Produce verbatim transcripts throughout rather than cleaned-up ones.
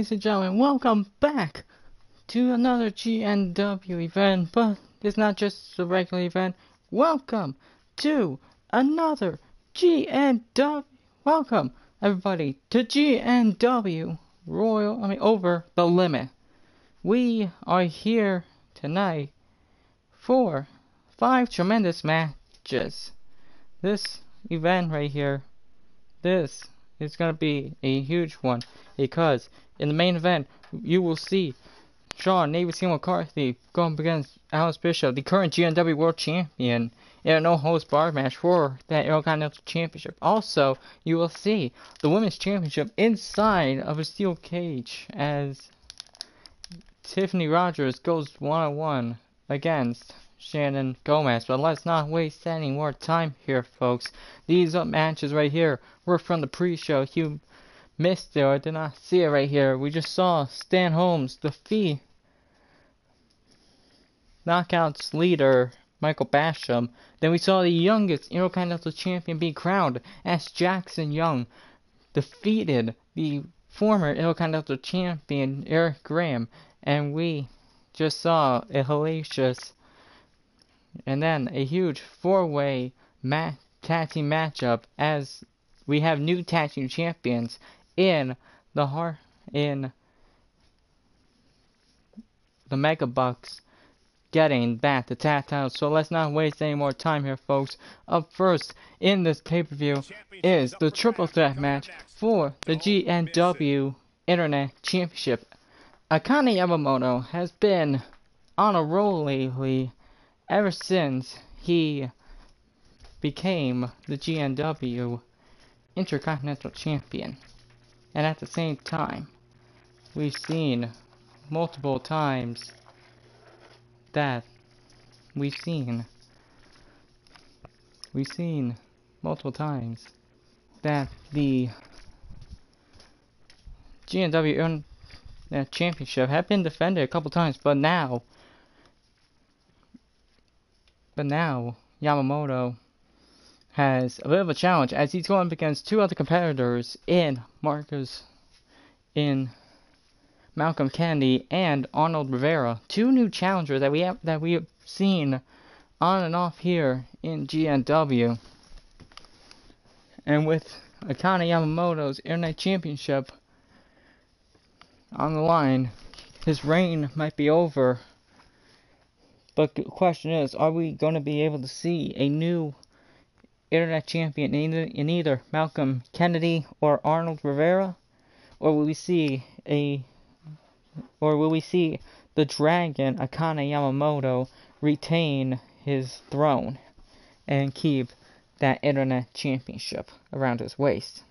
ladies and gentlemen, welcome back to another G N W event, but it's not just a regular event. Welcome to another G N W, welcome everybody to G N W Royal, I mean Over the Limit. We are here tonight for five tremendous matches. This event right here, this is going to be a huge one, because in the main event, you will see Sean Navy C. McCarthy going up against Alice Bishop, the current G N W World Champion, in a no-holds-barred match for that Air Continental Championship. Also, you will see the Women's Championship inside of a steel cage as Tiffany Rogers goes one on one against Shannon Gomez. But let's not waste any more time here, folks. These matches right here were from the pre-show. If you missed it or did not see it right here, we just saw Stan Holmes defeat Knockouts leader Michael Basham. Then we saw the youngest Intercontinental Champion be crowned as Jackson Young defeated the former Intercontinental Champion Eric Graham. And we just saw a hellacious and then a huge four-way ma tag team matchup, as we have new tag team champions in the heart in the Mega Bucks getting back the tag titles. So let's not waste any more time here, folks. Up first in this pay-per-view is the triple threat match for the G N W Internet Championship. Akane Yamamoto has been on a roll lately, ever since he became the G N W Intercontinental Champion. And at the same time, we've seen multiple times that we've seen we've seen multiple times that the G N W Internet Championship had been defended a couple times, but now But now, Yamamoto has a bit of a challenge, as he's going up against two other competitors in Marcus, in Malcolm Kennedy and Arnold Rivera. Two new challengers that we have that we have seen on and off here in G N W. And with Akane Yamamoto's Internet Championship on the line, his reign might be over. But the question is, are we going to be able to see a new Internet Champion in either, in either Malcolm Kennedy or Arnold Rivera, or will we see a, or will we see the Dragon Akane Yamamoto retain his throne and keep that Internet Championship around his waist?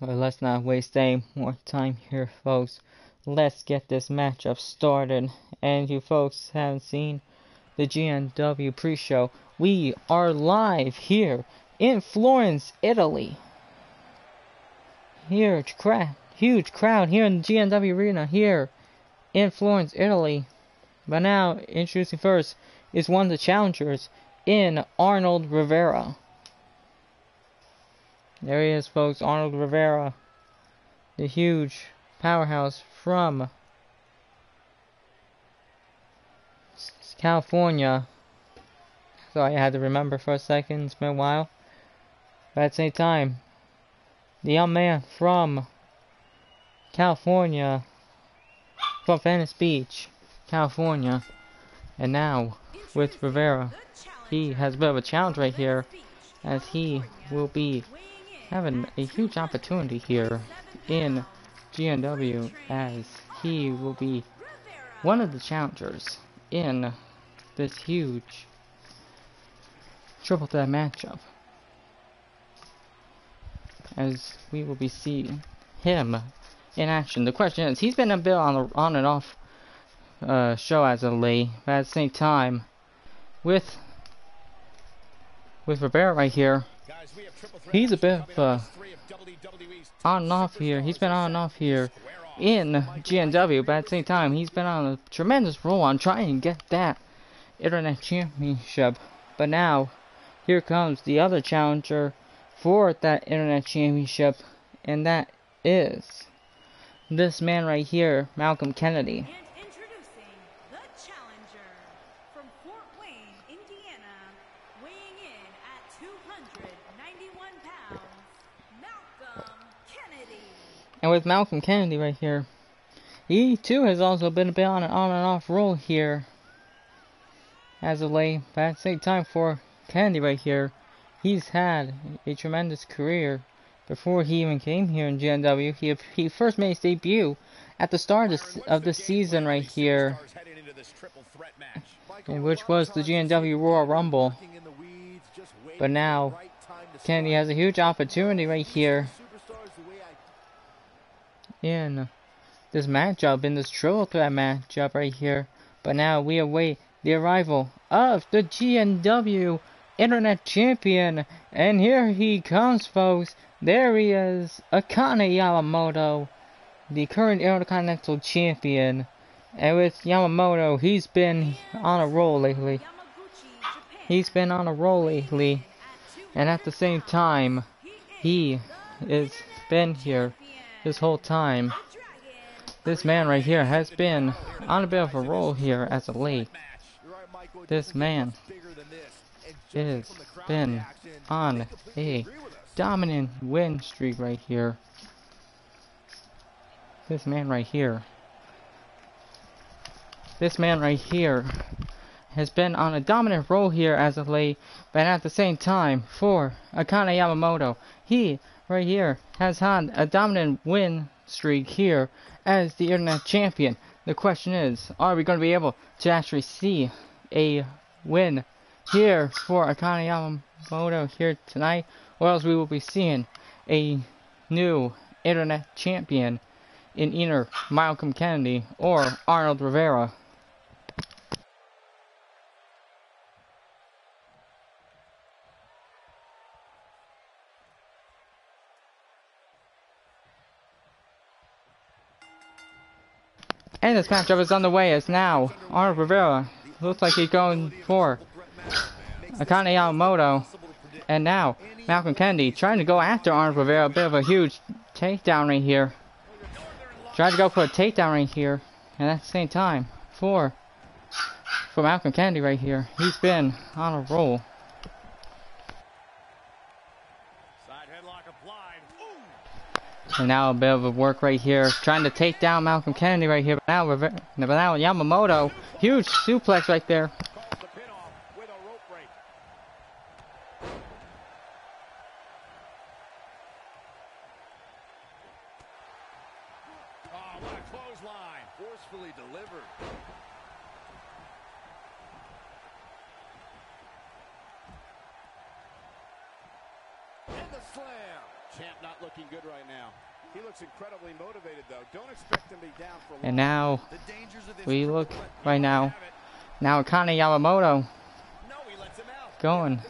But let's not waste any more time here, folks. Let's get this matchup started. And you folks haven't seen the G N W pre-show, we are live here in Florence, Italy. Huge crowd, huge crowd here in the G N W arena here in Florence, Italy. But now, introducing first is one of the challengers in Arnold Rivera. There he is, folks. Arnold Rivera, the huge powerhouse from California. Sorry, I had to remember for a second. It's been a while. But at the same time, the young man from California, from Venice Beach, California. And now, with Rivera, he has a bit of a challenge right here, as he will be having a huge opportunity here in G N W, as he will be one of the challengers in this huge triple threat matchup, as we will be seeing him in action. The question is, he's been a bit on the on and off uh, show as of late, but at the same time, with with Rivera right here, he's a bit of uh, on and off here. He's been on and off here in G N W, but at the same time, he's been on a tremendous roll on trying to get that Internet Championship. But now, here comes the other challenger for that Internet Championship, and that is this man right here, Malcolm Kennedy. And introducing the challenger from Fort Wayne, Indiana, weighing in at two hundred ninety-one pounds, Malcolm Kennedy. And with Malcolm Kennedy right here, he too has also been a bit on an on and off roll here as of late, but at the same time for Kennedy right here, he's had a tremendous career. Before he even came here in G N W, he he first made his debut at the start of, of the season right here, which was the G N W Royal Rumble. But now, Kennedy has a huge opportunity right here in this matchup, in this triple threat matchup right here. But now we await the arrival of the G N W Internet Champion, and here he comes, folks. There he is, Akane Yamamoto, the current Intercontinental Champion. And with Yamamoto, he's been on a roll lately. He's been on a roll lately. And at the same time, he has been here this whole time. This man right here has been on a bit of a roll here as of late. This man has been on a dominant win streak right here. This man right here. This man right here has been on a dominant role here as of late, but at the same time for Akane Yamamoto, he right here has had a dominant win streak here as the Internet Champion. The question is, are we going to be able to actually see a win here for Akane Yamamoto here tonight? Or else we will be seeing a new Internet Champion in either Malcolm Kennedy or Arnold Rivera. And this matchup is underway as now Arnold Rivera looks like he's going for Akane Yamamoto. And now, Malcolm Kennedy trying to go after Arnold Rivera. A bit of a huge takedown right here. Trying to go for a takedown right here. And at the same time, for, for Malcolm Kennedy right here, he's been on a roll. Side headlock applied. And now a bit of a work right here. Trying to take down Malcolm Kennedy right here. But now, Rivera, but now Yamamoto, huge suplex right there. And now we look right now. Now Akane Yamamoto going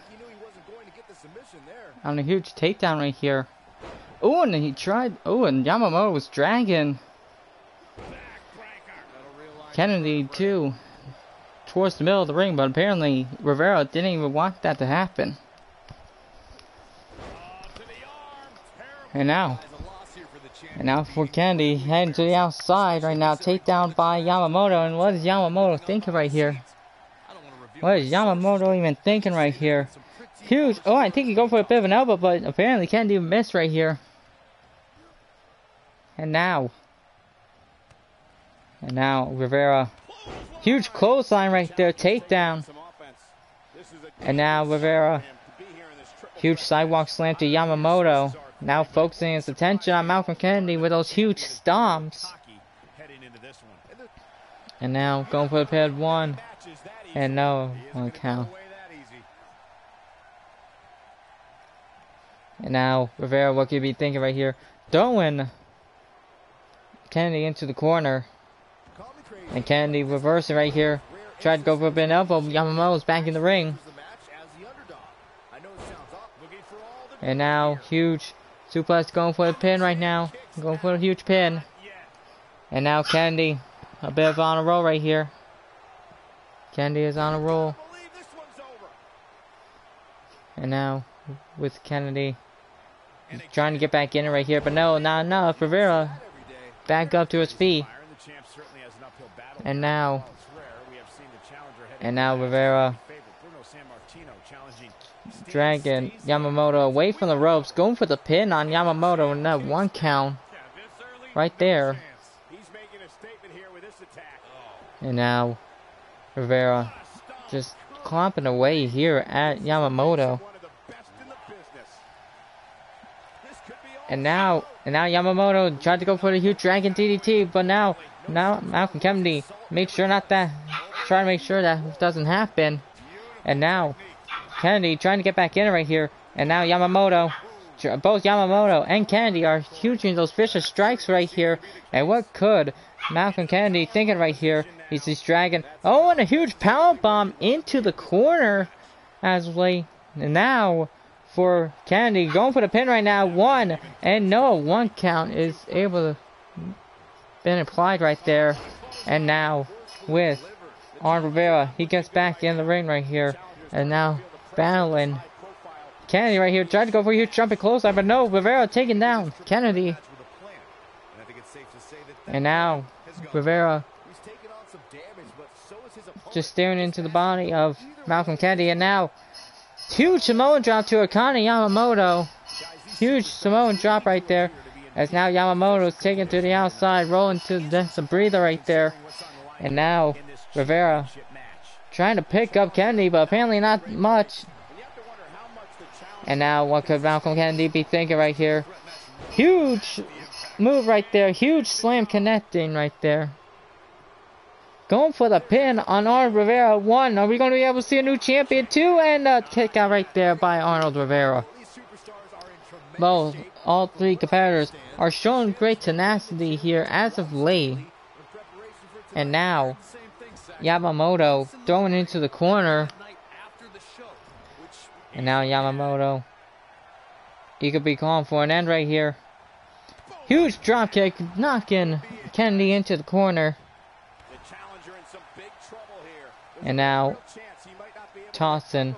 on a huge takedown right here. Oh, and he tried. Oh, and Yamamoto was dragging Kennedy too towards the middle of the ring, but apparently Rivera didn't even want that to happen. And now. And now for Kennedy, heading to the outside right now, takedown by Yamamoto. And what is Yamamoto thinking right here? What is Yamamoto even thinking right here? Huge, oh, I think he go for a bit of an elbow, but apparently Kennedy missed right here. And now, and now Rivera, huge clothesline right there, takedown. And now Rivera, huge sidewalk slam to Yamamoto. Now focusing his attention on Malcolm Kennedy with those huge stomps. And now going for the pad one. And no, one count. And now Rivera, what could you be thinking right here? Throwing Kennedy into the corner. And Kennedy reversing right here. Tried to go for a big elbow. Yamamoto's back in the ring. And now huge suplex, going for the pin right now. Going for a huge pin. And now Kennedy, a bit of on a roll right here. Kennedy is on a roll. And now with Kennedy, He's trying to get back in right here, but no, not enough. Rivera back up to his feet. And now, and now Rivera dragging Yamamoto away from the ropes, going for the pin on Yamamoto, and that one count right there. And now Rivera just clomping away here at Yamamoto. And now, and now Yamamoto tried to go for the huge dragon D D T, but now, now Malcolm Kennedy makes sure not that, trying to make sure that doesn't happen. And now Kennedy trying to get back in right here, and now Yamamoto, both Yamamoto and Kennedy are huge in those vicious strikes right here. And what could Malcolm Kennedy thinking right here? He's just dragging, oh, and a huge power bomb into the corner as we, and now for Kennedy going for the pin right now, one, and no, one count is able to been applied right there. And now with Arnold Rivera, he gets back in the ring right here, and now battling Kennedy right here, tried to go for a huge jumping clothesline, but no, Rivera taking down Kennedy. And now Rivera just staring into the body of Malcolm Kennedy, and now huge Samoan drop to Akane Yamamoto. Huge Samoan drop right there, as now Yamamoto is taken to the outside, rolling to the breather right there. And now Rivera trying to pick up Kennedy, but apparently not much. And now what could Malcolm Kennedy be thinking right here? Huge move right there. Huge slam connecting right there. Going for the pin on Arnold Rivera. One. Are we going to be able to see a new champion? Two. And a kick out right there by Arnold Rivera. Both, all three competitors are showing great tenacity here as of late. And now Yamamoto throwing into the corner. And now Yamamoto, he could be calling for an end right here. Huge dropkick knocking Kennedy into the corner. And now tossing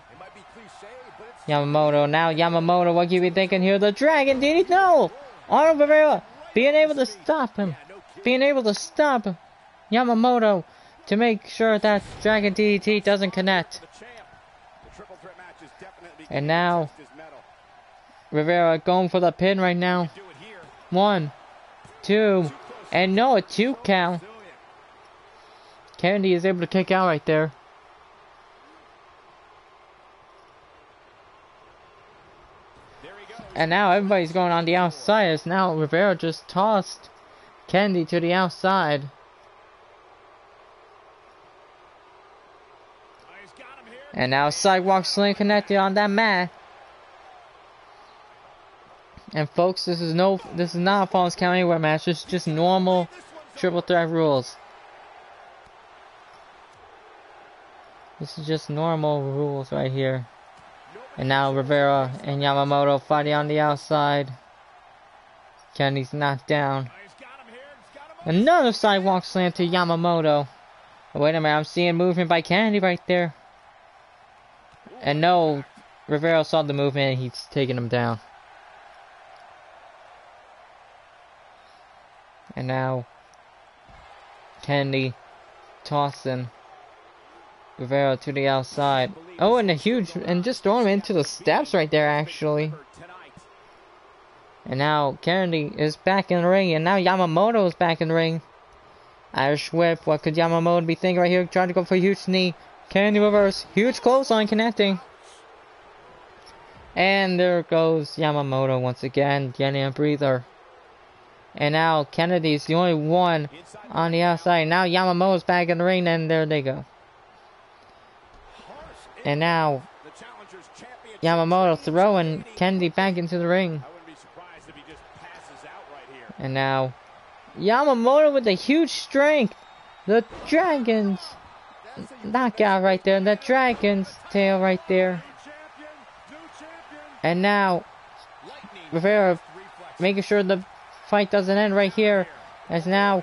Yamamoto. Now Yamamoto, what you be thinking here? The Dragon D D T. No! Arnold Rivera being able to stop him. Being able to stop Yamamoto to make sure that Dragon D D T doesn't connect. And now Rivera going for the pin right now. One, two, and no, a two count. Kennedy is able to kick out right there. And now everybody's going on the outside, as now Rivera just tossed Kennedy to the outside. And now sidewalk sling connected on that mat. And folks, this is no, this is not a Falls Count Anywhere match. This is just normal triple threat rules. This is just normal rules right here. And now Rivera and Yamamoto fighting on the outside. Kennedy's knocked down. Another sidewalk slam to Yamamoto. Wait a minute, I'm seeing movement by Kennedy right there. And no, Rivera saw the movement and he's taking him down. And now Kennedy tossing Rivera to the outside. Oh, and a huge, and just throwing him into the steps right there actually. And now Kennedy is back in the ring, and now Yamamoto is back in the ring. Irish whip, what could Yamamoto be thinking right here? Trying to go for a huge knee. Kennedy reverse, huge clothesline connecting. And there goes Yamamoto once again, getting a breather. And now Kennedy's the only one on the outside. Now Yamamoto's back in the ring, and there they go. And now Yamamoto throwing Kennedy back into the ring. And now Yamamoto with the huge strength. The Dragons knockout right there, the Dragon's tail right there. And now Rivera making sure the fight doesn't end right here, as now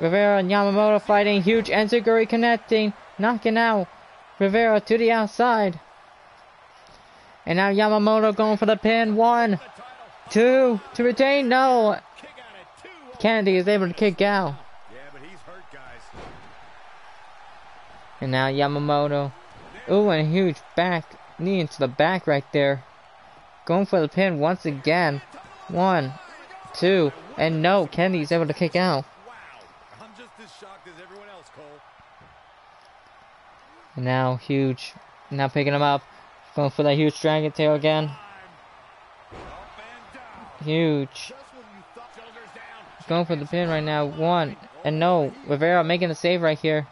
Rivera and Yamamoto fighting, huge enziguri connecting, knocking out Rivera to the outside. And now Yamamoto going for the pin, one, Two to retain. No. Kennedy is able to kick out. Yeah, but he's hurt, guys. And now Yamamoto. Ooh, and a huge back knee into the back right there. Going for the pin once again. One, two, and no, Kennedy's able to kick out. Wow. I'm just as shocked as everyone else, Cole. And now huge. Now picking him up. Going for that huge dragon tail again. Huge. Going for the pin right now. One, and no, Rivera making the save right here.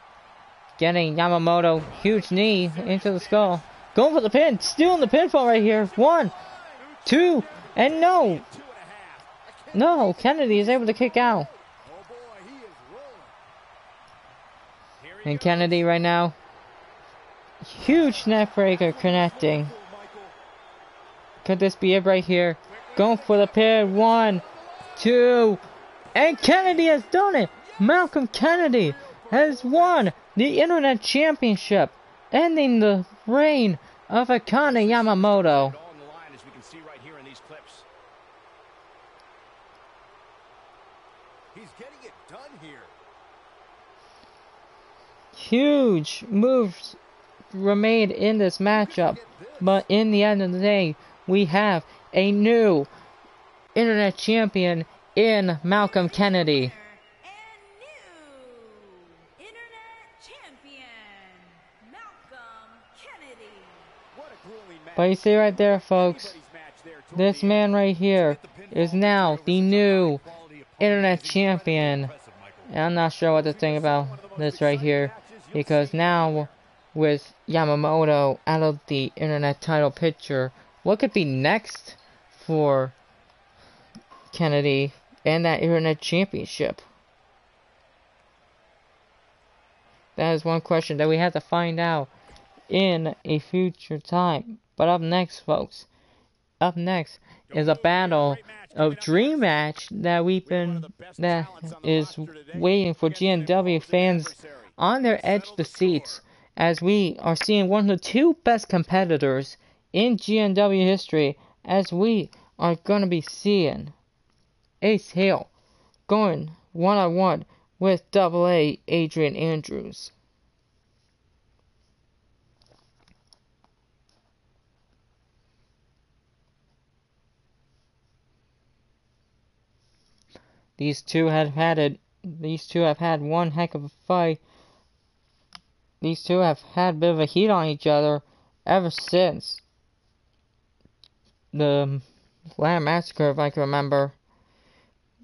Getting Yamamoto. Huge knee into the skull. Going for the pin. Stealing the pinfall right here. One, two, and no. No, Kennedy is able to kick out. And Kennedy right now. Huge neck breaker connecting. Could this be it right here? Going for the pin. One, two, and Kennedy has done it. Malcolm Kennedy has won the Internet Championship, ending the reign of Akane Yamamoto. Huge moves were made in this matchup, but in the end of the day, we have a new Internet Champion in Malcolm Kennedy. And new Internet Champion, Malcolm Kennedy. What a grueling match. But you see right there, folks, this man right here is now the new Internet Champion. And I'm not sure what to think about this right here, because now with Yamamoto out of the Internet title picture, what could be next for Kennedy and that Internet Championship? That is one question that we have to find out in a future time. But up next, folks, up next is a battle of dream match that we've been that is waiting for G N W fans on their edge of the seats, as we are seeing one of the two best competitors in G N W history, as we are going to be seeing Ace Hale going one-on-one with Double A Adrian Andrews. These two have had it. These two have had one heck of a fight. These two have had a bit of a heat on each other ever since the Land Massacre, if I can remember.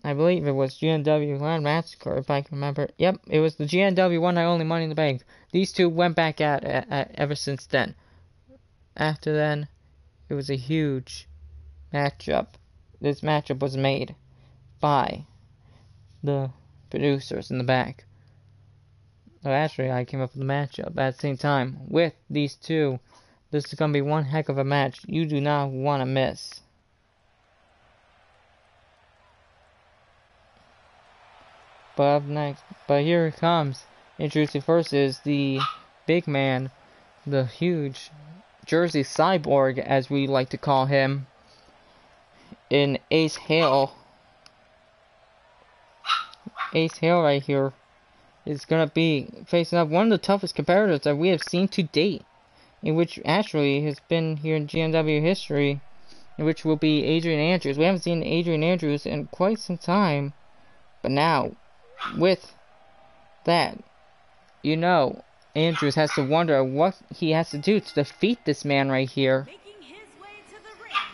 I believe it was G N W Land Massacre, if I can remember. Yep, it was the G N W One Night Only Money in the Bank. These two went back at, at, at ever since then. After then, it was a huge matchup. This matchup was made by the producers in the back. Well, actually, I came up with the matchup at the same time with these two. This is going to be one heck of a match you do not want to miss. But up next, but here it comes. Introducing first is the big man, the huge Jersey Cyborg, as we like to call him, in Ace Hale. Ace Hale right here is going to be facing up one of the toughest competitors that we have seen to date, in which actually has been here in G N W history, in which will be Adrian Andrews. We haven't seen Adrian Andrews in quite some time, but now, with that, you know, Andrews has to wonder what he has to do to defeat this man right here.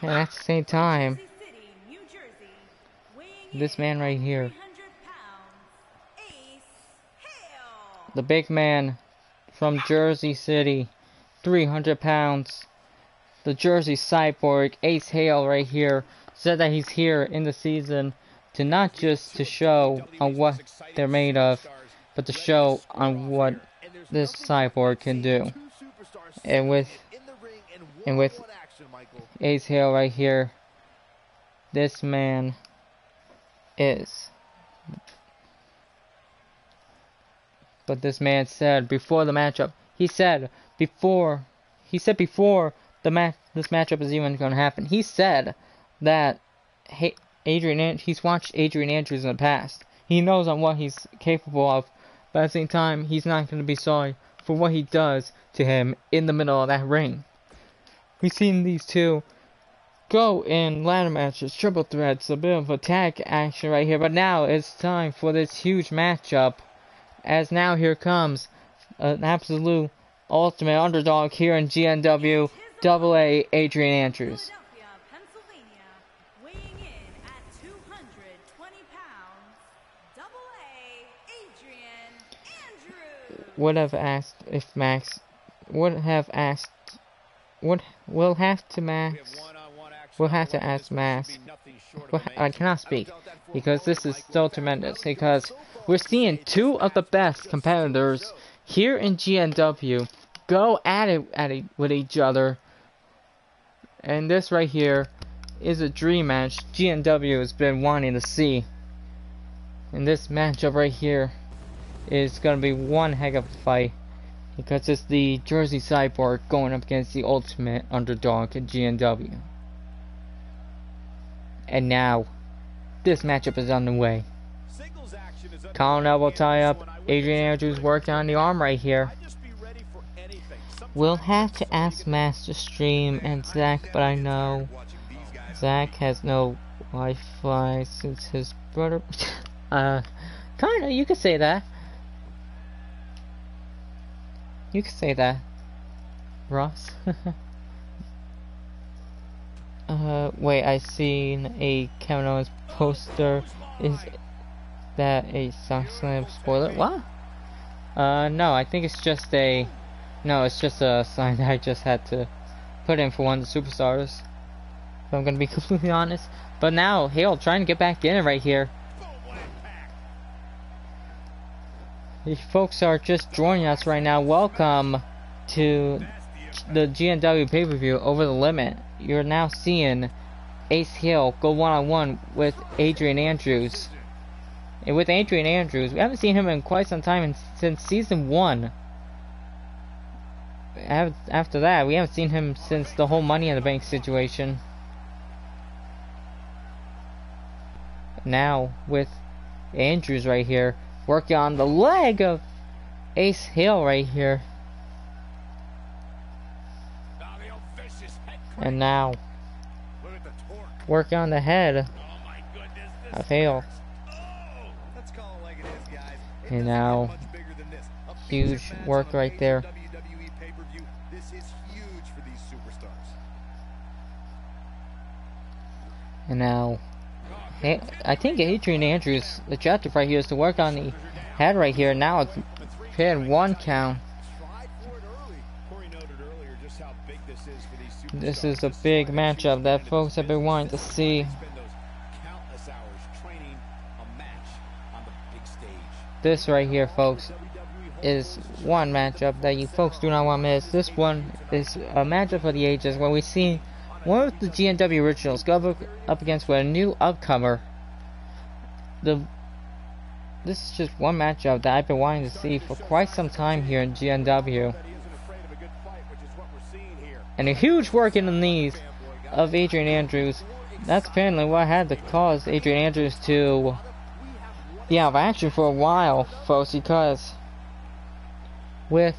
And at the same time, this man right here, the big man from Jersey City, three hundred pounds, the Jersey Cyborg, Ace Hale right here, said that he's here in the season to not just to show on what they're made of, but to show on what this Cyborg can do. And with and with Ace Hale right here, this man is. But this man said before the matchup, he said before, he said before the match, this matchup is even going to happen. He said that hey, Adrian, he's watched Adrian Andrews in the past. He knows on what he's capable of, but at the same time, he's not going to be sorry for what he does to him in the middle of that ring. We've seen these two go in ladder matches, triple threats, a bit of a tag action right here, but now it's time for this huge matchup, as now here comes an absolute ultimate underdog here in G N W, double A Adrian Andrews. Would have asked if Max would have asked would will have to Max we'll have to ask Max we'll ha I cannot speak because this is still tremendous, because we're seeing two of the best competitors here in G N W go at it at it with each other, and this right here is a dream match G N W has been wanting to see, and this matchup right here is going to be one heck of a fight, because it's the Jersey Cyborg going up against the ultimate underdog at G N W. And now, this matchup is underway. Colin elbow tie up, Adrian Andrews working on the arm right here. We'll have to ask Master Stream and Zach, but I know Zach has no Wi-Fi since his brother... uh, kinda, you could say that. You can say that, Ross. uh, wait, I seen a Kevin Owens poster. Is that a SummerSlam spoiler? What? Uh, no, I think it's just a... No, it's just a sign that I just had to put in for one of the superstars, if I'm gonna be completely honest. But now, Hale trying to get back in it right here. If folks are just joining us right now, welcome to the G N W pay-per-view Over the Limit. You're now seeing Ace Hale go one-on-one with Adrian Andrews. And with Adrian Andrews, we haven't seen him in quite some time, in, since season one. After that, we haven't seen him since the whole Money in the Bank situation. Now, with Andrews right here, working on the leg of Ace Hale right here. And now, working on the head of Hale. And now, huge work right there. And now, I think Adrian Andrews' objective right here is to work on the head right here. Now it's pin one count. This is a big matchup that folks have been wanting to see. This right here, folks, is one matchup that you folks do not want to miss. This one is a matchup for the ages, where we see one of the G N W originals go up against with a new upcomer. The this is just one matchup that I've been wanting to see for quite some time here in G N W. And a huge work in the knees of Adrian Andrews. That's apparently what had to cause Adrian Andrews to be out of action for a while, folks, because with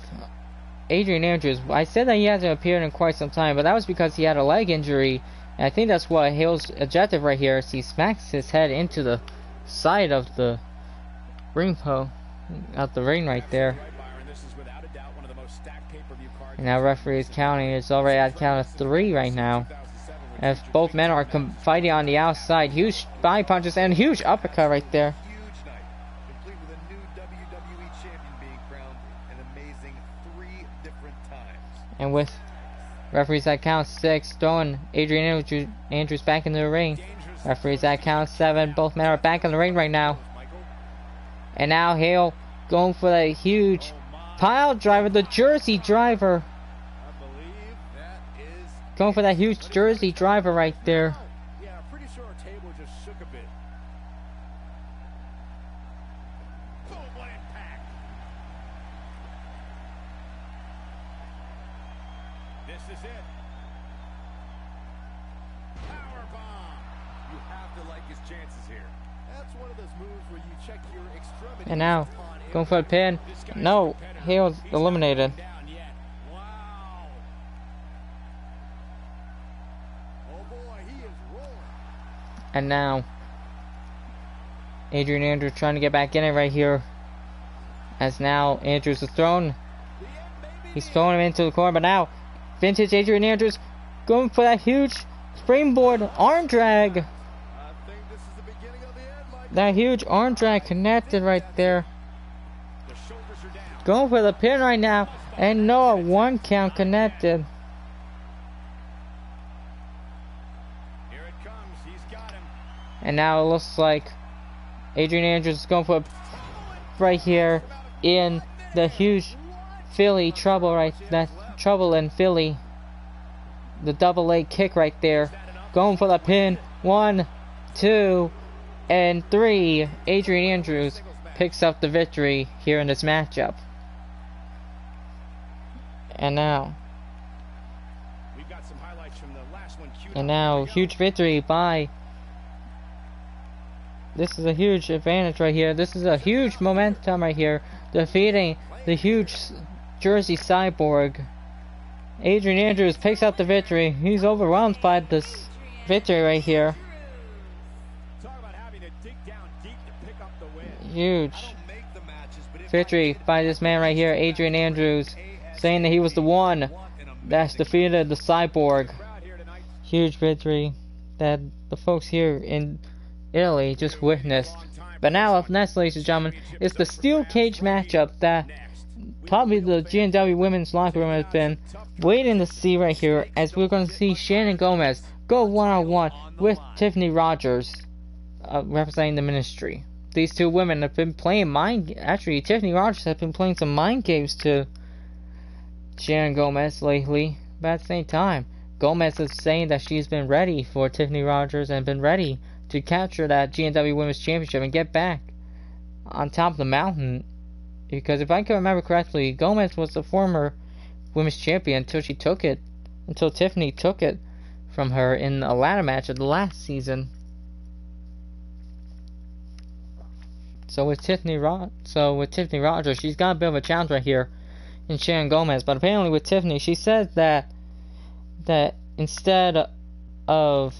Adrian Andrews, I said that he hasn't appeared in quite some time, but that was because he had a leg injury, and I think that's what Hale's objective right here is. He smacks his head into the side of the ring post, out the ring right there. And now referee is counting. It's already at count of three right now, as both men are fighting on the outside. Huge body punches and huge uppercut right there. And with referees at count six, throwing Adrian Andrews back into the ring. Referees at count seven, both men are back in the ring right now. And now Hale going for that huge pile driver, the Jersey driver. Going for that huge Jersey driver right there. You have to like his chances here. That's one of those moves where you check your extremities. And now, going for a pin. No, Hale's eliminated. Wow. Oh boy, he is rolling. And now, Adrian Andrews trying to get back in it right here. As now, Andrews is thrown. He's throwing him into the corner, but now, vintage Adrian Andrews going for that huge springboard arm drag. That huge arm drag connected right there. Going for the pin right now. And no, one count connected. Here it comes. He's got him. And now it looks like Adrian Andrews is going for a right here in the huge Philly trouble right that trouble in Philly. The double leg kick right there. Going for the pin. One, two, and three, Adrian Andrews picks up the victory here in this matchup. And now, We've got some highlights from the last one. And now, huge victory by, this is a huge advantage right here. This is a huge momentum right here, defeating the huge Jersey Cyborg. Adrian Andrews picks up the victory. He's overwhelmed by this victory right here. Huge victory by this man right here, Adrian Andrews, saying that he was the one that's defeated the Cyborg. Huge victory that the folks here in Italy just witnessed. But now up next, ladies and gentlemen, is the steel cage matchup that probably the G N W women's locker room has been waiting to see right here, as we're going to see Shannon Gomez go one-on-one with Tiffany Rogers, uh, representing the ministry. These two women have been playing mind... Actually, Tiffany Rogers has been playing some mind games to Shannon Gomez lately. But at the same time, Gomez is saying that she's been ready for Tiffany Rogers and been ready to capture that G N W Women's Championship and get back on top of the mountain. Because if I can remember correctly, Gomez was the former Women's Champion until she took it... Until Tiffany took it from her in a ladder match of the last season. So with Tiffany Rod, so with Tiffany Rogers, she's got a bit of a challenge right here in Shannon Gomez. But apparently with Tiffany, she says that that instead of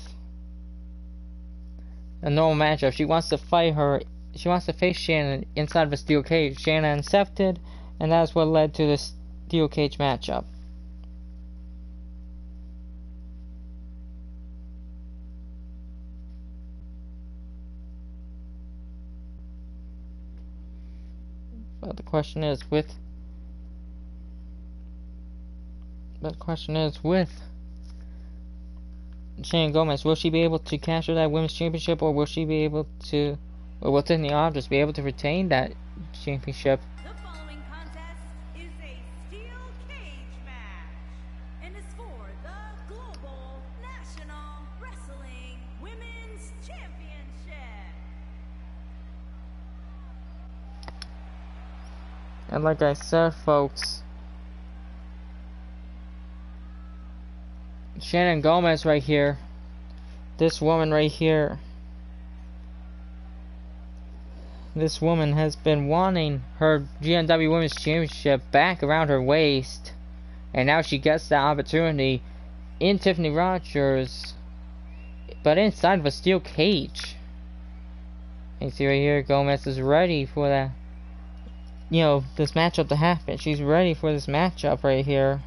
a normal matchup, she wants to fight her. She wants to face Shannon inside of a steel cage. Shannon accepted, and that's what led to this steel cage matchup. But the question is with But the question is with Shannon Gomez, will she be able to capture that women's championship, or will she be able to or will Tiffany Rogers be able to retain that championship? The following contest is a steel cage match and is for the Global National Wrestling Women's Championship. And like I said, folks, Shannon Gomez right here, this woman right here, this woman has been wanting her G N W Women's Championship back around her waist, and now she gets that opportunity in Tiffany Rogers, but inside of a steel cage. And you see right here, Gomez is ready for that, you know, this matchup to happen. She's ready for this matchup right here.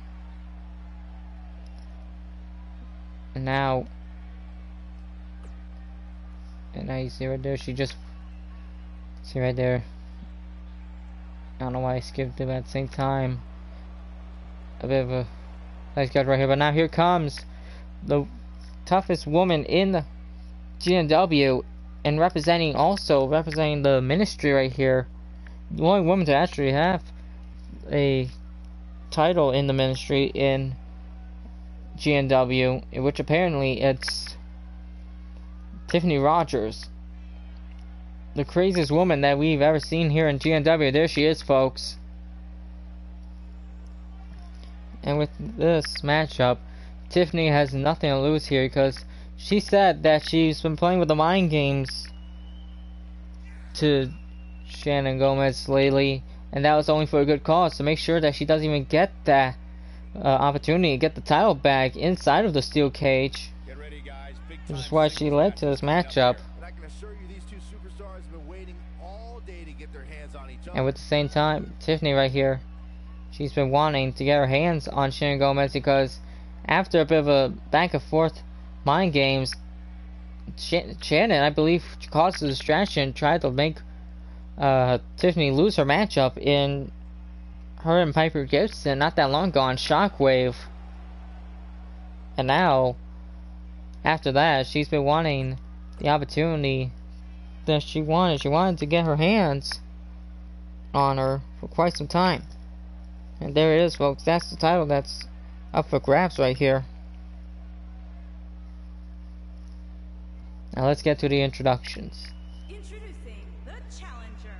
And now, and now you see right there, she just, see right there, I don't know why I skipped it, but at the same time, a bit of a nice guy right here. But now here comes the toughest woman in the G N W, and representing also, representing the ministry right here. The only woman to actually have a title in the ministry in G N W, which apparently it's Tiffany Rogers, the craziest woman that we've ever seen here in G N W. There she is, folks. And with this matchup, Tiffany has nothing to lose here, because she said that she's been playing with the mind games to Shannon Gomez lately, and that was only for a good cause, to make sure that she doesn't even get that uh, opportunity to get the title back inside of the steel cage, which is why she led to this matchup. And at the same time, Tiffany right here, she's been wanting to get her hands on Shannon Gomez, because after a bit of a back and forth mind games, Shannon, I believe, caused a distraction, tried to make uh, Tiffany lose her matchup in her and Piper Gibson not that long ago on Shockwave. And now, after that, she's been wanting the opportunity that she wanted. She wanted to get her hands on her for quite some time. And there it is, folks. That's the title that's up for grabs right here. Now let's get to the introductions. Introducing the challenger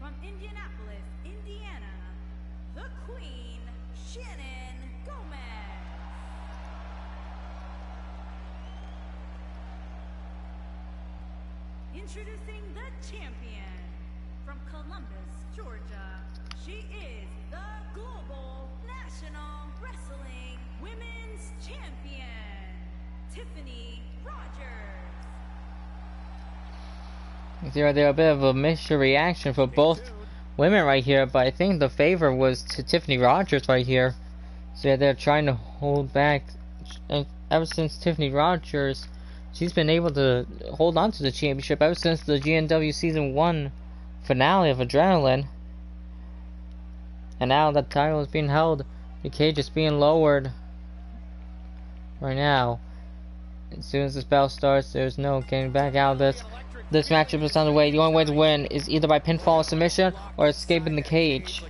from Indianapolis, Indiana, the Queen, Shannon Gomez. Introducing the champion from Columbus, Georgia. She is the Global National Wrestling Women's Champion, Tiffany Rogers. You see right there, a bit of a mixed reaction for both women right here, but I think the favor was to Tiffany Rogers right here. So yeah, they're trying to hold back, and ever since Tiffany Rogers, she's been able to hold on to the championship ever since the G N W Season one finale of Adrenaline. And now the title is being held, the cage is being lowered right now. As soon as this bell starts, there's no getting back out of this. This matchup is on the way. The only way to win is either by pinfall or submission, or escaping the cage.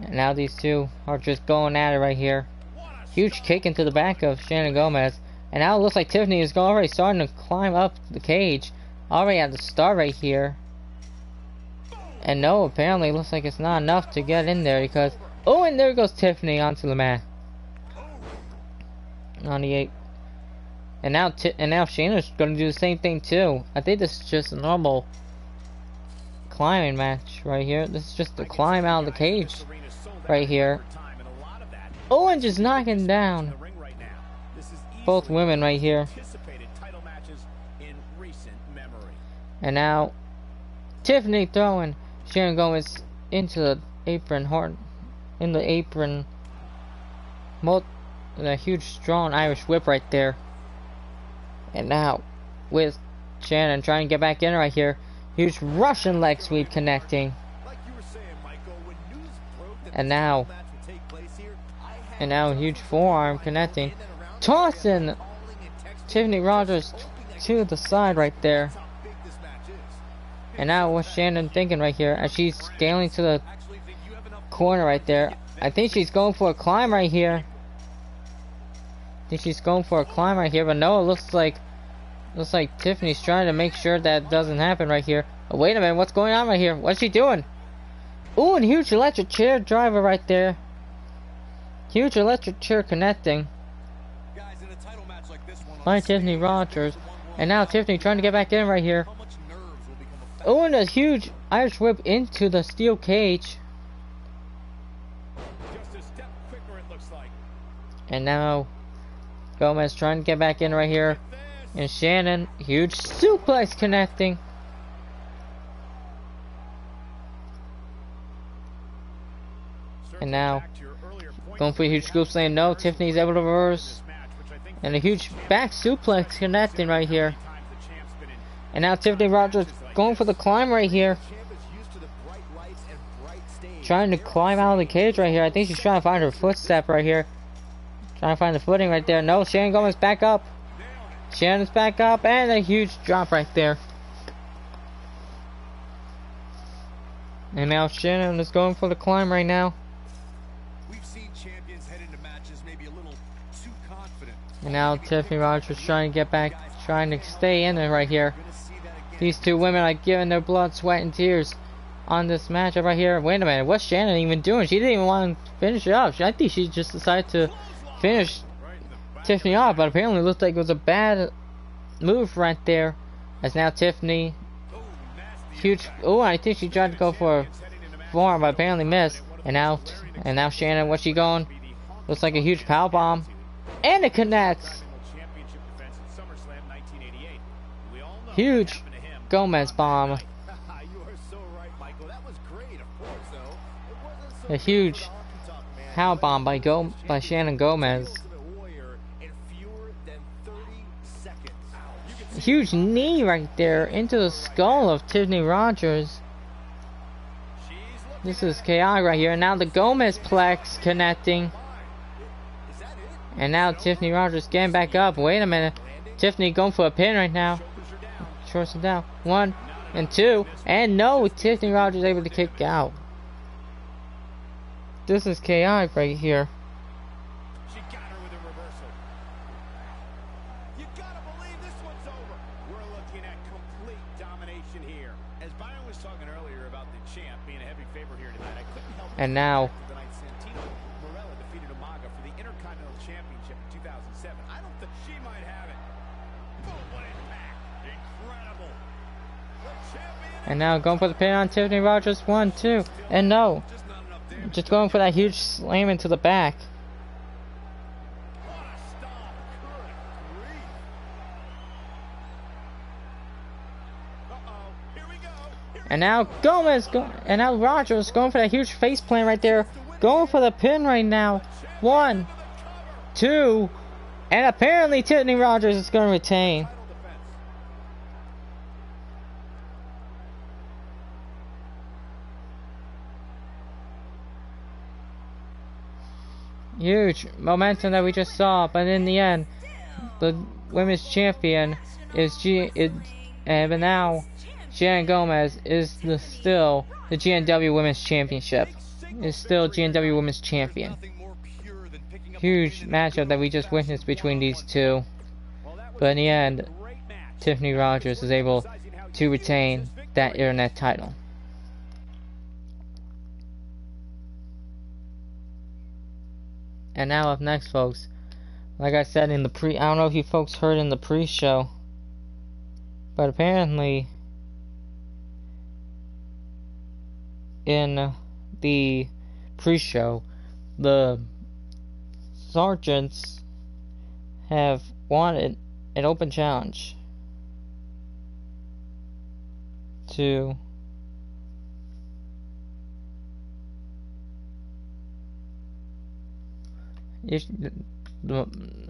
And now these two are just going at it right here. Huge kick into the back of Shannon Gomez. And now it looks like Tiffany is already starting to climb up the cage. Already at the start right here. And no, apparently it looks like it's not enough to get in there, because... oh, and there goes Tiffany onto the mat. ninety-eight. And now, t and now Shayna's going to do the same thing too. I think this is just a normal climbing match right here. This is just the climb out of the cage right here. Owen just knocking down both women right here. And now Tiffany throwing Shannon Gomez into the apron hard, in the apron. A huge strong Irish whip right there. And now, with Shannon trying to get back in right here, huge Russian leg sweep connecting. Like you were saying, Michael, when news broke that and now, here, and now huge forearm connecting, tossing Tiffany Rogers to the side right there. And now, what's Shannon thinking right here? As she's scaling to the corner right there, I think she's going for a climb right here. I think she's going for a climb right here, but no, it looks like looks like Tiffany's trying to make sure that doesn't happen right here. Oh, wait a minute, what's going on right here? What's she doing? Ooh, and huge electric chair driver right there. Huge electric chair connecting by Tiffany Rogers. And now Tiffany trying to get back in right here. Oh, and a huge Irish whip into the steel cage. And now Gomez trying to get back in right here. And Shannon, huge suplex connecting. And now, going for a huge scoop, saying no. Tiffany's able to reverse. And a huge back suplex connecting right here. And now Tiffany Rogers going for the climb right here. Trying to climb out of the cage right here. I think she's trying to find her footstep right here. Trying to find the footing right there. No, Shannon Gomez back up. Shannon's back up, and a huge drop right there. And now Shannon is going for the climb right now. We've seen champions head into matches maybe a little too confident. And now Tiffany Rogers trying to get back, trying to stay in it right here. These two women are giving their blood, sweat, and tears on this matchup right here. Wait a minute, what's Shannon even doing? She didn't even want to finish it up. I think she just decided to finished Tiffany off, but apparently it looked like it was a bad move right there, as now Tiffany huge. Oh, I think she tried to go for a forearm, but apparently missed. And now, and now Shannon, what's she going? Looks like a huge power bomb, and it connects. Huge Gomez bomb. A huge power bomb by Go by Shannon Gomez. A huge knee right there into the skull of Tiffany Rogers. This is chaotic right here. And now the Gomez plex connecting. And now Tiffany Rogers getting back up. Wait a minute. Tiffany going for a pin right now. Shorts it down. One and two. And no, Tiffany Rogers able to kick out. This is chaotic right here. She got her with a reversal. You gotta believe this one's over. We're looking at complete domination here. As Byron was talking earlier about the champ being a heavy favorite here tonight, I couldn't help. And now tonight Santino Morella defeated Umaga for the Intercontinental Championship in two thousand seven. I don't think she might have it. Boom, what impact. Incredible. And now going for the pin on Tiffany Rogers. One, two, and no. Just going for that huge slam into the back. And now Gomez, go and now Rogers going for that huge face plant right there. Going for the pin right now. One, two, and apparently Tiffany Rogers is going to retain. Huge momentum that we just saw, but in the end, the women's champion is G. It, and but now, Shannon Gomez is the still the G N W Women's Championship. Is still G N W Women's Champion. Huge matchup that we just witnessed between these two, but in the end, Tiffany Rogers is able to retain that internet title. And now up next, folks, like I said in the pre, I don't know if you folks heard in the pre-show, but apparently in the pre-show, the sergeants have wanted an open challenge to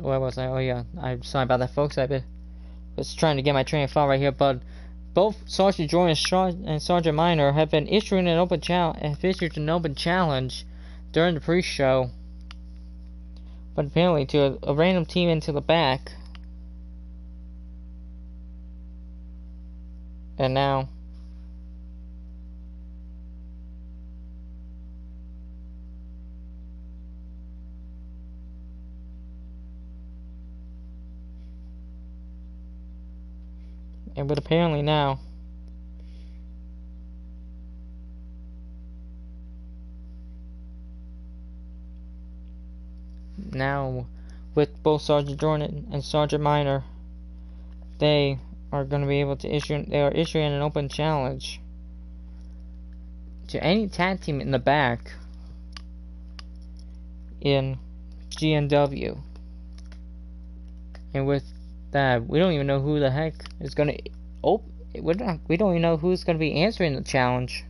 where was I? Oh yeah, I'm sorry about that, folks. I was trying to get my train of thought right here, but both Sergeant Jordan and Sergeant Minor have been issuing an open challenge, have issued an open challenge during the pre-show, but apparently to a, a random team into the back. And now And but apparently now Now with both Sergeant Jordan and Sergeant Minor, they are gonna be able to issue they are issuing an open challenge to any tag team in the back in G N W. And with that, we don't even know who the heck is gonna oh we don't we don't even know who's gonna be answering the challenge.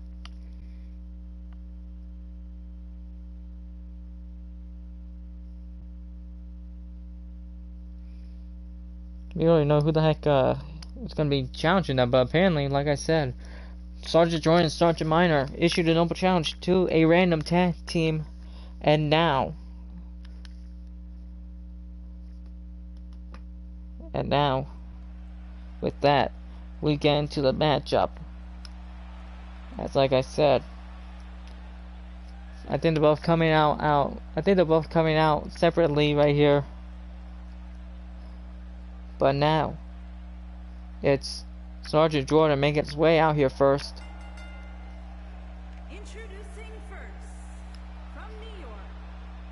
We don't even know who the heck uh is gonna be challenging that, but apparently, like I said, Sergeant Jordan and Sergeant Minor issued an open challenge to a random tag team, and now And now, with that, we get into the matchup. As like I said, I think they're both coming out out. I think they're both coming out separately right here. But now, it's Sergeant Jordan making his way out here first. Introducing first from New York,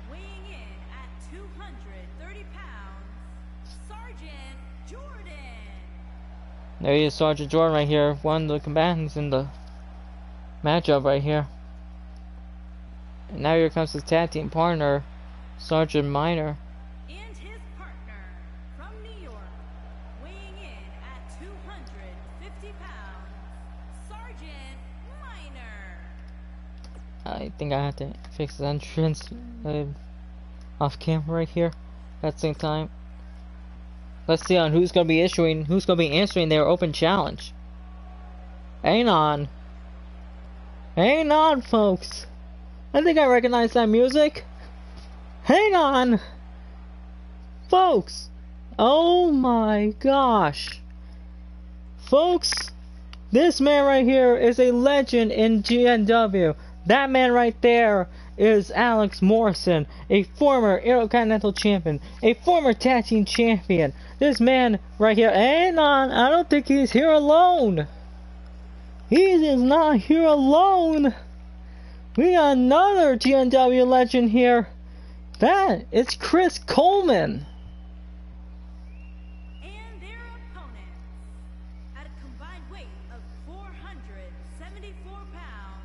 weighing in at two hundred thirty pounds, Sergeant Jordan. There he is, Sergeant Jordan right here. One of the combatants in the matchup right here. And now here comes his tag team partner, Sergeant Minor. And his partner from New York, weighing in at two hundred fifty pounds, Sergeant Minor. I think I have to fix the entrance uh, off camera right here at the same time. Let's see on who's going to be issuing, who's going to be answering their open challenge. Hang on. Hang on, folks. I think I recognize that music. Hang on. Folks. Oh my gosh. Folks, this man right here is a legend in G N W. That man right there is Alex Morrison, a former Intercontinental Champion, a former Tag Team Champion. This man right here, hang on, I don't think he's here alone. He is not here alone. We got another G N W legend here. That is Chris Coleman. And their opponents, at a combined weight of four hundred seventy-four pounds,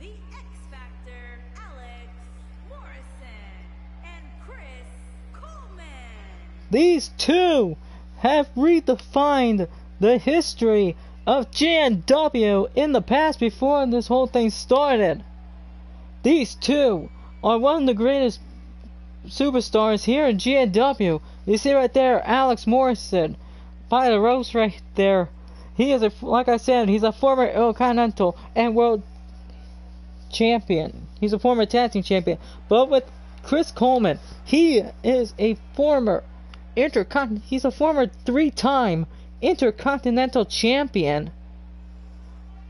the X-Factor Alex Morrison and Chris Coleman. These two have redefined the history of G N W in the past before this whole thing started. These two are one of the greatest superstars here in G N W. You see right there, Alex Morrison, by the ropes right there. He is a, like I said, he's a former Intercontinental and World Champion. He's a former Tag Team Champion. But with Chris Coleman, he is a former Intercontinental. He's a former three-time Intercontinental Champion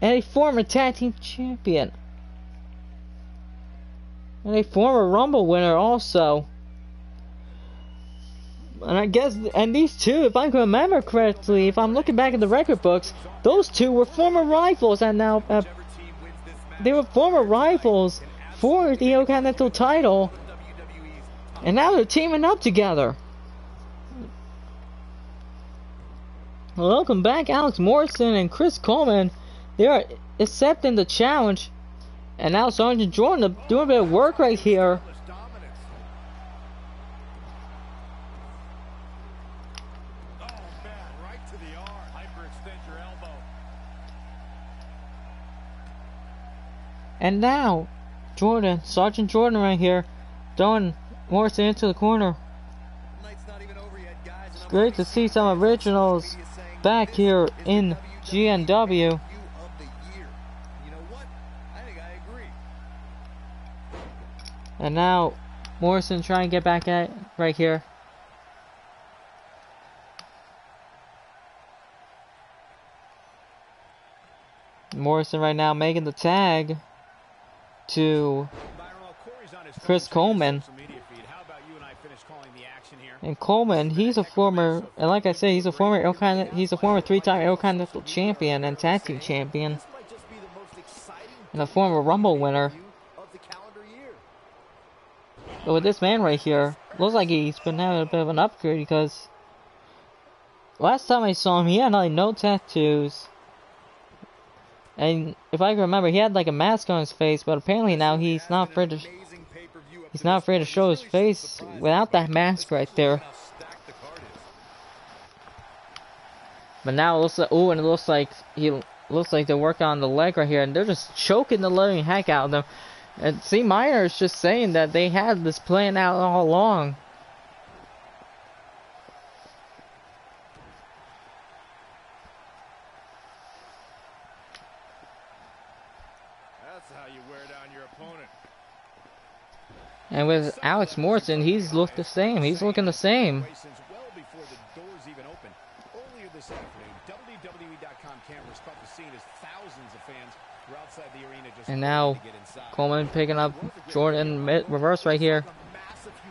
and a former Tag Team Champion. And a former Rumble winner also. And I guess, and these two, if I can remember correctly, if I'm looking back at the record books, those two were former rivals, and now uh, they were former rivals for the Intercontinental title, and now they're teaming up together. Welcome back, Alex Morrison and Chris Coleman. They are accepting the challenge. And now Sergeant Jordan doing a bit of work right here. Oh, man, right to the arm. Hyperextend your elbow. And now Jordan, Sergeant Jordan right here, throwing Morrison into the corner. Night's not even over yet, guys. It's great to see some originals back here in G N W. And now Morrison trying to get back at right here. Morrison right now making the tag to Chris Coleman. And Coleman, he's a former, and like I said, he's a former Intercontinental, he's a former three-time Intercontinental Champion and Tag Team Champion, and a former Rumble winner. But with this man right here, looks like he's been having a bit of an upgrade, because last time I saw him, he had like no tattoos. And if I can remember, he had like a mask on his face, but apparently now he's not afraid to, he's not afraid to show his face without that mask right there. But now it looks like, ooh, and it looks like he looks like they're working on the leg right here, and they're just choking the living heck out of them. And C. Minor is just saying that they had this plan out all along. That's how you wear down your opponent. And with Alex Morrison, he's looked the same. He's looking the same. Well before the doors even open. Earlier this afternoon, W W E dot com cameras caught the scene as thousands of fans. And now Coleman picking up Jordan mid reverse right here,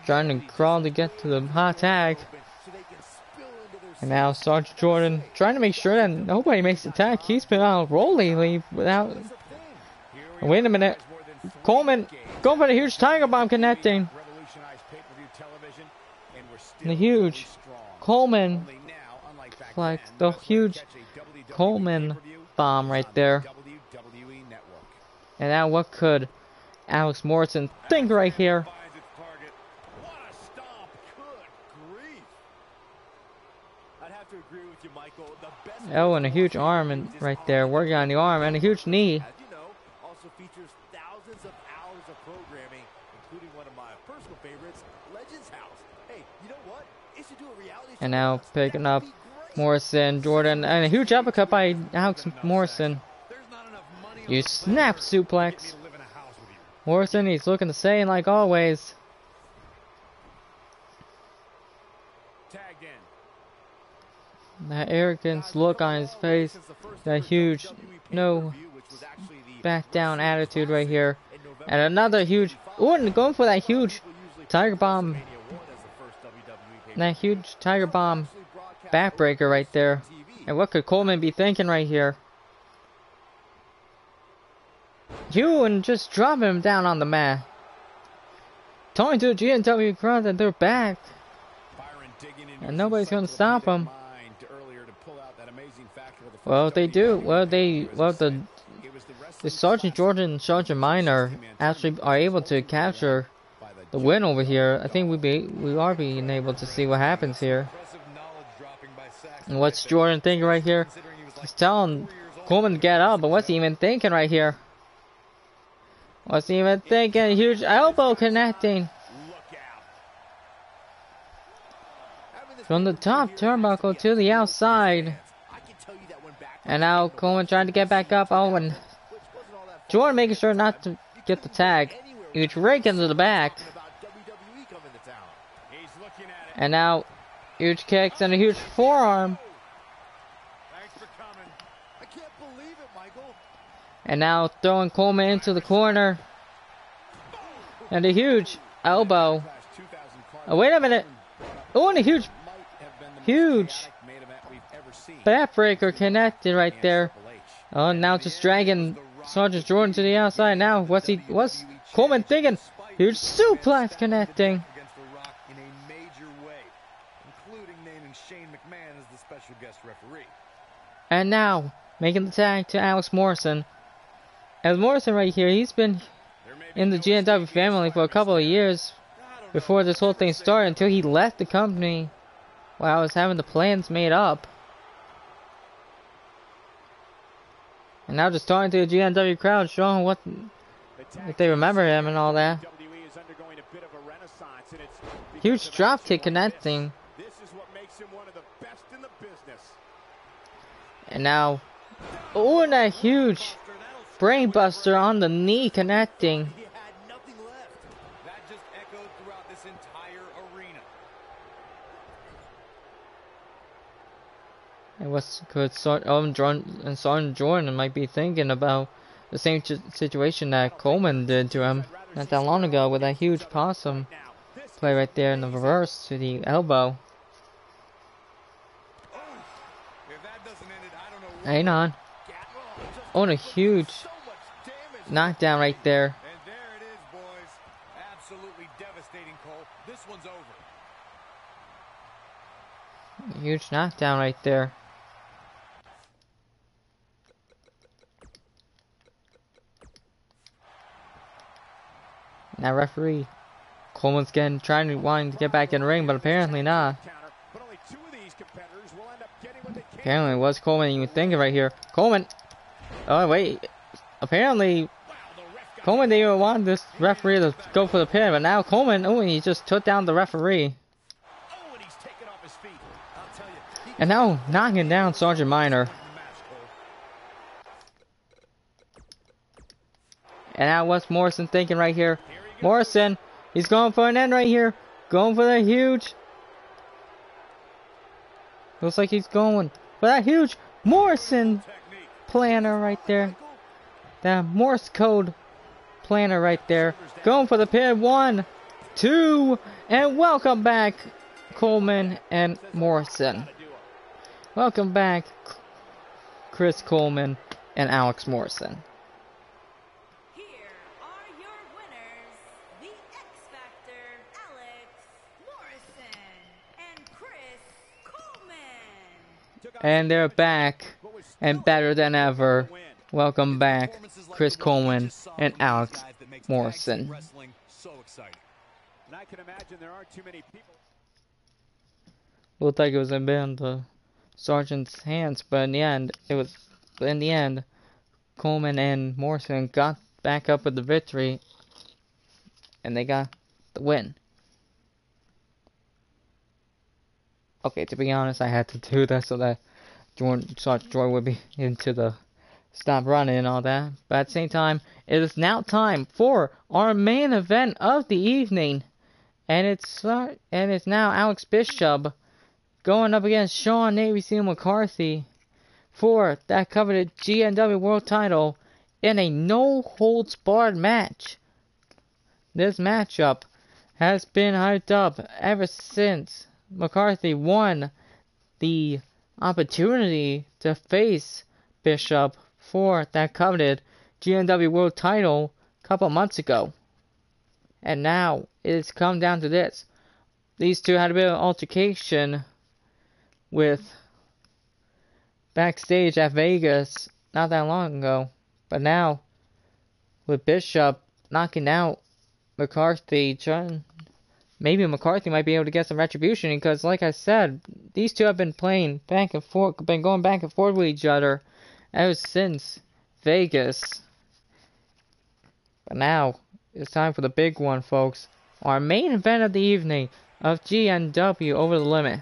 trying to crawl to get to the hot tag. And now Sergeant Jordan trying to make sure that nobody makes the tag. He's been on a roll lately without. Wait a minute, Coleman going for the huge tiger bomb connecting. and a huge Coleman, like the huge Coleman bomb right there. And now what could Alex Morrison think right here? Oh, and a huge arm and right there, working on the arm, and a huge knee. As you know, also features thousands of hours of programming, including one of my personal favorites, Legends House. Hey, you know what? It should do a reality. And now picking up Morrison, Jordan, and a huge uppercut by Alex Morrison. You snap suplex. Morrison, he's looking the same like always. That arrogance look on his face, that huge no back down attitude right here, and another huge, ooh, and going for that huge tiger bomb, that huge tiger bomb backbreaker right there. And what could Coleman be thinking right here? You and just drop him down on the mat. Tony to the G N W crowd that they're back, and nobody's gonna stop him. Well, they do. Well, they, well, the, the Sergeant Jordan and Sergeant Minor actually are able to capture the win over here. I think we be we are being able to see what happens here. And what's Jordan thinking right here? He's telling Coleman to get up, but what's he even thinking right here? What's he even thinking? Huge elbow connecting from the top turnbuckle to the outside. And now Coleman trying to get back up. Oh, and Jordan making sure not to get the tag. Huge rake into the back. And now huge kicks and a huge forearm. And now throwing Coleman into the corner. And a huge elbow. Oh, wait a minute. Oh, and a huge, huge backbreaker connected right there. Oh, now just dragging Sergeant Jordan to the outside. Now what's he? What's Coleman thinking? Huge suplex connecting. And now making the tag to Alex Morrison. As Morrison right here, he's been in the G N W family for a couple of years before this whole thing started, until he left the company while I was having the plans made up. And now just talking to the G N W crowd, showing what if they remember him and all that. Huge dropkick connecting. And now, oh, and a huge brain buster on the knee connecting. And what's could Sergeant oh, Jordan and Sergeant Jordan might be thinking about the same situation that Coleman did to him not that long ago with that huge possum play right there in the reverse to the elbow. Hang on. Oh, and a huge knockdown right there. And there it is, boys. Absolutely devastating, Cole. This one's over. Huge knockdown right there. Now referee Coleman's getting trying to wind to get back in the ring, but apparently not. Apparently, what's Coleman even thinking right here? Coleman. Oh wait. Apparently, Coleman didn't even want this referee to go for the pin, but now Coleman. Oh, and he just took down the referee. And now knocking down Sergeant Minor. And now what's Morrison thinking right here? Morrison, he's going for an end right here. Going for the huge. Looks like he's going for that huge Morrison planner right there. That Morse code planner right there. Going for the pin. One, two, and welcome back, Coleman and Morrison. Welcome back, Chris Coleman and Alex Morrison. And they're back and better than ever. Welcome back, Chris Coleman and Alex Morrison. Looked like it was in the sergeant's hands, but in the end, it was in the end, Coleman and Morrison got back up with the victory, and they got the win. Okay, to be honest, I had to do that so that Jordan, Sergeant Jordan would be into the stop running and all that. But at the same time, it is now time for our main event of the evening, and it's uh, and it's now Alex Bishop going up against Sean Navy C. McCarthy for that coveted G N W World title in a no-holds-barred match. This matchup has been hyped up ever since McCarthy won the opportunity to face Bishop for that coveted G N W World title a couple months ago. And now it's come down to this. These two had a bit of an altercation with backstage at Vegas not that long ago, but now with Bishop knocking out McCarthy, trying, maybe McCarthy might be able to get some retribution, because like I said, these two have been playing back and forth, been going back and forth with each other ever since Vegas. But now it's time for the big one, folks, our main event of the evening of G N W Over the Limit.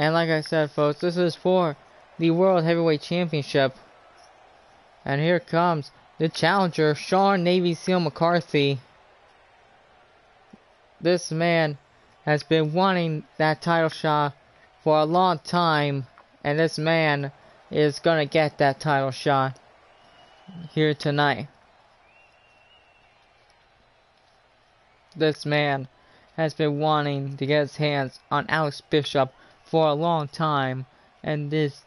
And like I said, folks, this is for the World Heavyweight Championship. And here comes the challenger, Sean Navy C. McCarthy. This man has been wanting that title shot for a long time. And this man is going to get that title shot here tonight. This man has been wanting to get his hands on Alex Bishop for a long time, and this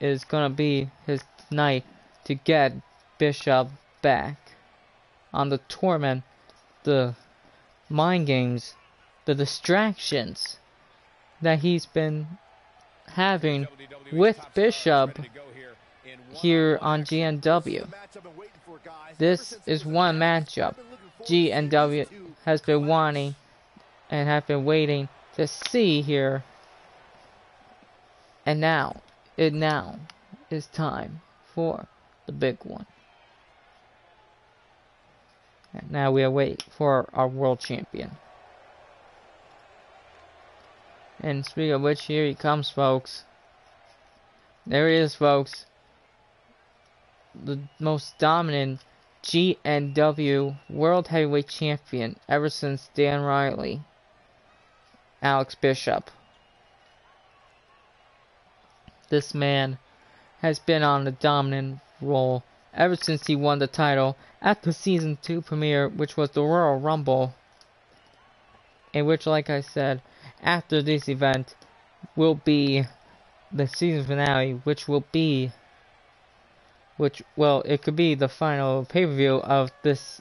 is gonna be his night to get Bishop back on the torment, the mind games, the distractions that he's been having with Bishop here on G N W. This is one matchup G N W has been wanting and have been waiting to see here. And now, it now is time for the big one. And now we await for our world champion. And speaking of which, here he comes, folks. There he is, folks. The most dominant G N W World Heavyweight Champion ever since Dan Riley, Alex Bishop. This man has been on a dominant role ever since he won the title at the season two premiere, which was the Royal Rumble, in which, like I said, after this event will be the season finale, which will be, which, well, it could be the final pay-per-view of this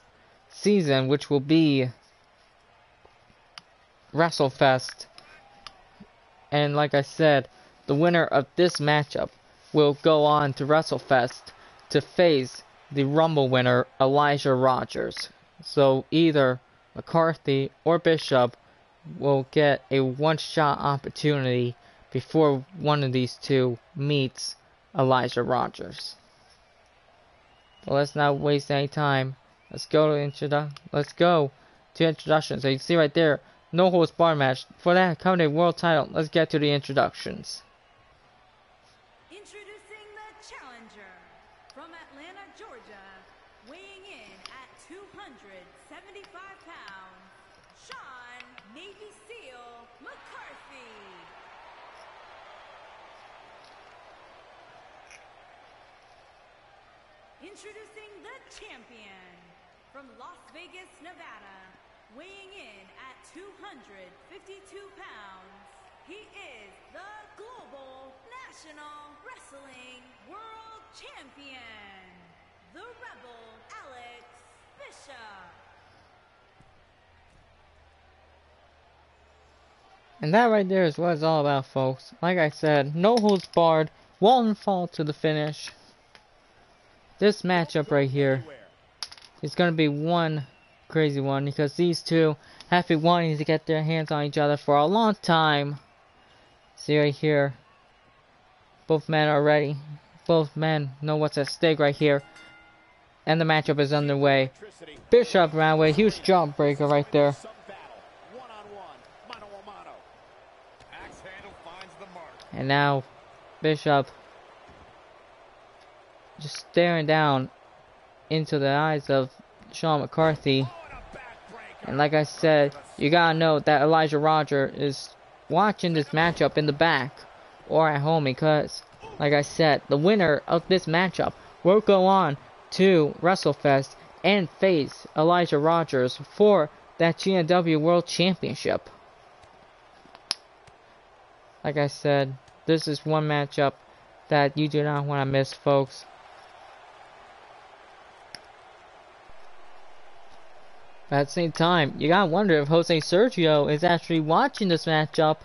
season, which will be WrestleFest. And like I said, the winner of this matchup will go on to WrestleFest to face the Rumble winner, Elijah Rogers. So either McCarthy or Bishop will get a one-shot opportunity before one of these two meets Elijah Rogers. But let's not waste any time. Let's go to introdu- Let's go to introductions. So you can see right there, no holds barred match for that coveted world title. Let's get to the introductions. Introducing the champion from Las Vegas, Nevada, weighing in at two hundred fifty-two pounds, He is the Global National Wrestling World Champion, the Rebel Alex Bishop. And that right there is what it's all about, folks. Like I said, no holds barred, one fall to the finish. This matchup right here is going to be one crazy one because these two have been wanting to get their hands on each other for a long time. See right here, both men are ready. Both men know what's at stake right here. And the matchup is underway. Bishop round with a huge jump breaker right there. And now Bishop just staring down into the eyes of Sean McCarthy. And like I said, you gotta know that Elijah Rogers is watching this matchup in the back or at home, because like I said, the winner of this matchup will go on to WrestleFest and face Elijah Rogers for that G N W World Championship. Like I said, this is one matchup that you do not want to miss, folks. But at the same time, you gotta wonder if Jose Sergio is actually watching this matchup,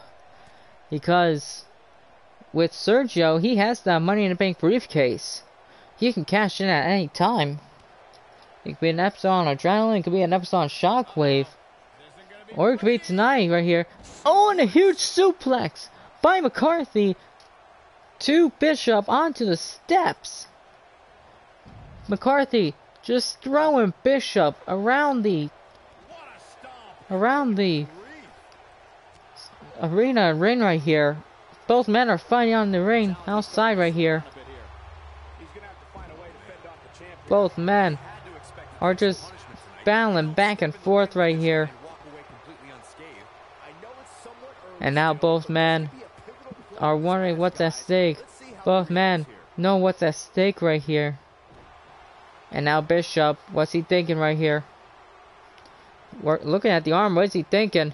because with Sergio, he has that Money in the Bank briefcase. He can cash in at any time. It could be an episode on Adrenaline, it could be an episode on Shockwave, or it could be tonight right here. Oh, and a huge suplex by McCarthy to Bishop onto the steps. McCarthy just throwing Bishop around the around the arena ring right here. Both men are fighting on the ring outside right here. Both men are just battling back and forth right here. And now both men are wondering what's at stake. Both men know what's at stake right here. And now Bishop, what's he thinking right here? We're looking at the arm, what's he thinking?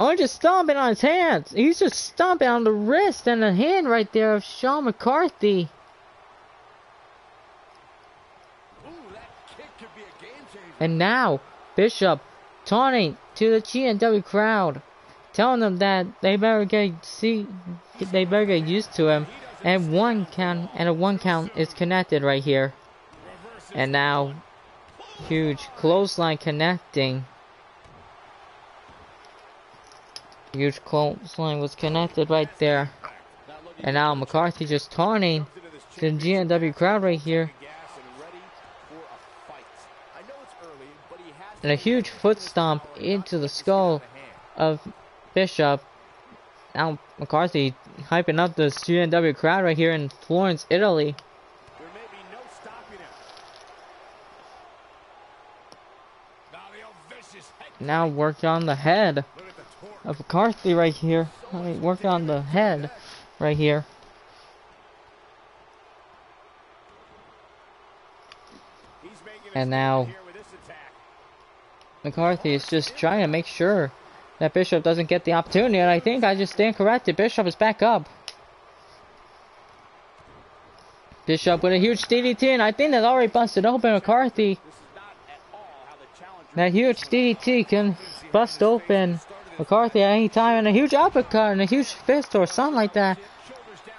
Oh, just stomping on his hands. He's just stomping on the wrist and the hand right there of Sean McCarthy. Ooh, that kick could be a game changer. And now Bishop taunting to the G N W crowd, telling them that they better get see, they better get used to him. And one count, and a one count is connected right here. And now, huge clothesline connecting. Huge clothesline was connected right there. And now McCarthy just taunting the G N W crowd right here. And a huge foot stomp into the skull of Bishop. Now McCarthy hyping up the G N W crowd right here in Florence, Italy. Now worked on the head of McCarthy right here. I mean, worked on the head right here. And now McCarthy is just trying to make sure that Bishop doesn't get the opportunity. And I think I just stand corrected. Bishop is back up. Bishop with a huge D D T. And I think that's already busted open McCarthy. That huge D D T can bust open McCarthy at any time, and a huge uppercut and a huge fist or something like that.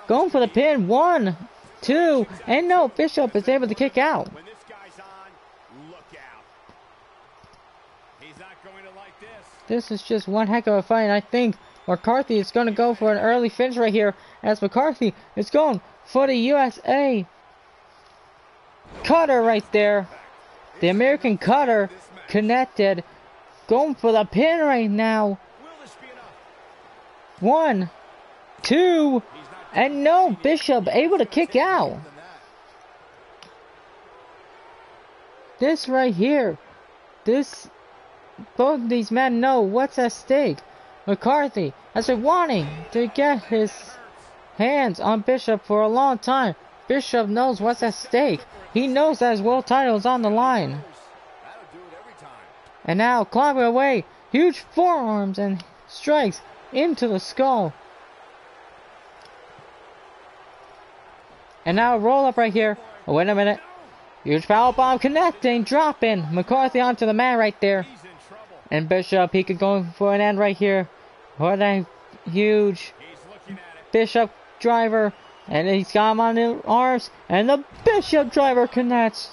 Going for the pin. One, two, and no, Bishop is able to kick out. This is just one heck of a fight. I think McCarthy is going to go for an early finish right here, as McCarthy is going for the U S A cutter right there. The American cutter connected, going for the pin right now. One, two, and no, Bishop able to kick out. This right here, this, both these men know what's at stake. McCarthy has been wanting to get his hands on Bishop for a long time. Bishop knows what's at stake. He knows that his world title is on the line. And now, clobbering away, huge forearms and strikes into the skull. And now a roll up right here. Oh, wait a minute. Huge power bomb connecting, dropping McCarthy onto the man right there. And Bishop, he could go for an end right here. What a huge Bishop driver. And he's got him on the arms. And the Bishop driver connects.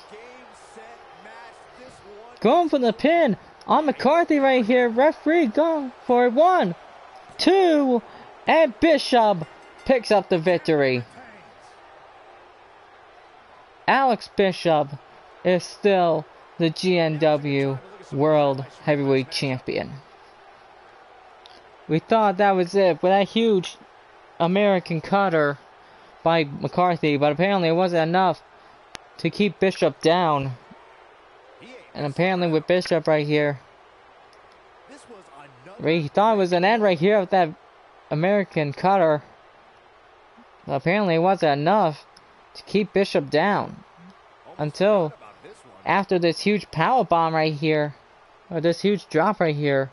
Going for the pin on McCarthy right here. Referee going for it. One, two, and Bishop picks up the victory. Alex Bishop is still the G N W World Heavyweight Champion. We thought that was it, but that huge American cutter by McCarthy, but apparently it wasn't enough to keep Bishop down. And apparently with Bishop right here, we thought it was an end right here with that American cutter. But apparently it wasn't enough to keep Bishop down until after this huge power bomb right here, or this huge drop right here.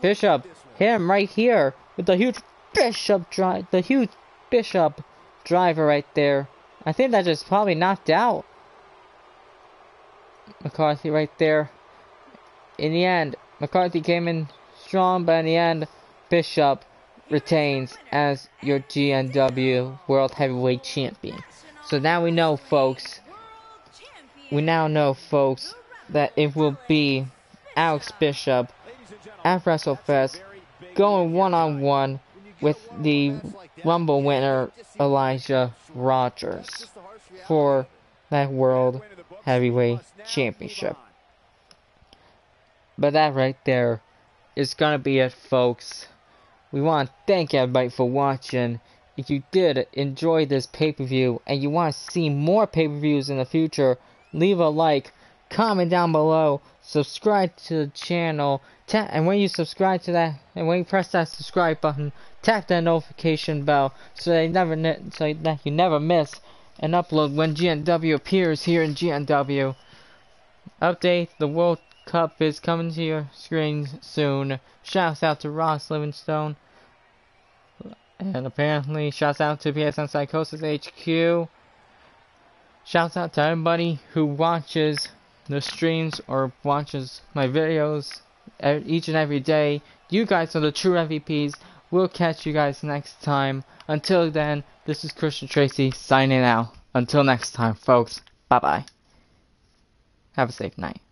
Bishop hit him right here with the huge Bishop drive, the huge Bishop driver right there. I think that just probably knocked out McCarthy right there. In the end, McCarthy came in strong, but in the end, Bishop retains as your G N W World Heavyweight Champion. So now we know, folks, we now know, folks, that it will be Alex Bishop at WrestleFest going one-on-one with the Rumble winner, Elijah Rogers, for that World Heavyweight Championship. But that right there is going to be it, folks. We want to thank everybody for watching. If you did enjoy this pay-per-view and you want to see more pay-per-views in the future, leave a like, comment down below, subscribe to the channel, tap, and when you subscribe to that, and when you press that subscribe button, tap that notification bell so that you never, so that you never miss an upload when G N W appears here in G N W. Update, the World Cup is coming to your screens soon. Shouts out to Ross Livingstone. And apparently, shouts out to P S N Psychosis H Q. Shouts out to everybody who watches the streams or watches my videos each and every day. You guys are the true M V Ps. We'll catch you guys next time. Until then, this is Christian Tracy signing out. Until next time, folks. Bye-bye. Have a safe night.